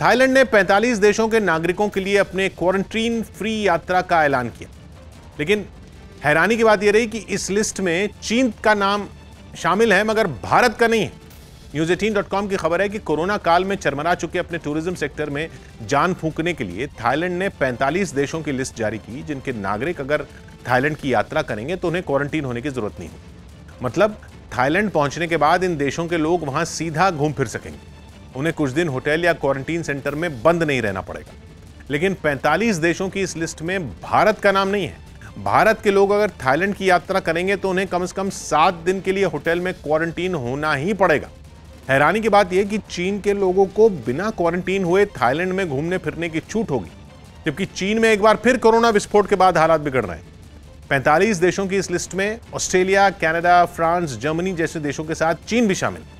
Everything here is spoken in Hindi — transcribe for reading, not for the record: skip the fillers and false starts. थाईलैंड ने 45 देशों के नागरिकों के लिए अपने क्वारंटीन फ्री यात्रा का ऐलान किया, लेकिन हैरानी की बात यह रही कि इस लिस्ट में चीन का नाम शामिल है मगर भारत का नहीं है। न्यूज़18.com की खबर है कि कोरोना काल में चरमरा चुके अपने टूरिज्म सेक्टर में जान फूंकने के लिए थाईलैंड ने 45 देशों की लिस्ट जारी की, जिनके नागरिक अगर थाईलैंड की यात्रा करेंगे तो उन्हें क्वारंटीन होने की जरूरत नहीं होगी। मतलब थाईलैंड पहुंचने के बाद इन देशों के लोग वहां सीधा घूम फिर सकेंगे, उन्हें कुछ दिन होटल या क्वारंटीन सेंटर में बंद नहीं रहना पड़ेगा। लेकिन 45 देशों की इस लिस्ट में भारत का नाम नहीं है। भारत के लोग अगर थाईलैंड की यात्रा करेंगे तो उन्हें कम से कम 7 दिन के लिए होटल में क्वारंटीन होना ही पड़ेगा। हैरानी की बात यह कि चीन के लोगों को बिना क्वारंटीन हुए थाईलैंड में घूमने फिरने की छूट होगी, जबकि चीन में एक बार फिर कोरोना विस्फोट के बाद हालात बिगड़ रहे हैं। 45 देशों की इस लिस्ट में ऑस्ट्रेलिया, कनाडा, फ्रांस, जर्मनी जैसे देशों के साथ चीन भी शामिल है।